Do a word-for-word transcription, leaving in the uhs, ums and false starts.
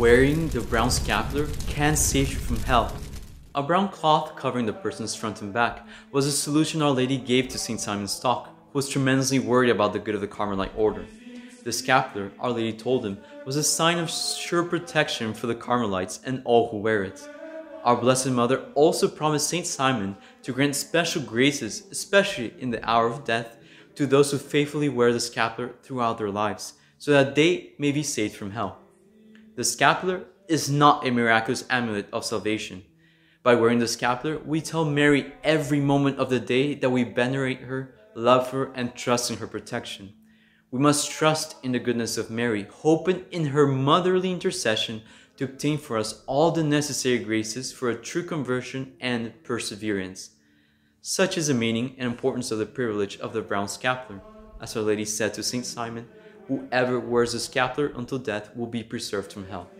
wearing the brown scapular can save you from hell. A brown cloth covering the person's front and back was a solution Our Lady gave to Saint Simon Stock, who was tremendously worried about the good of the Carmelite order. The scapular, Our Lady told him, was a sign of sure protection for the Carmelites and all who wear it. Our Blessed Mother also promised Saint Simon to grant special graces, especially in the hour of death, to those who faithfully wear the scapular throughout their lives, so that they may be saved from hell. The scapular is not a miraculous amulet of salvation. By wearing the scapular, we tell Mary every moment of the day that we venerate her, love her, and trust in her protection. We must trust in the goodness of Mary, hoping in her motherly intercession to obtain for us all the necessary graces for a true conversion and perseverance. Such is the meaning and importance of the privilege of the brown scapular. As Our Lady said to Saint Simon, "Whoever wears the scapular until death will be preserved from hell."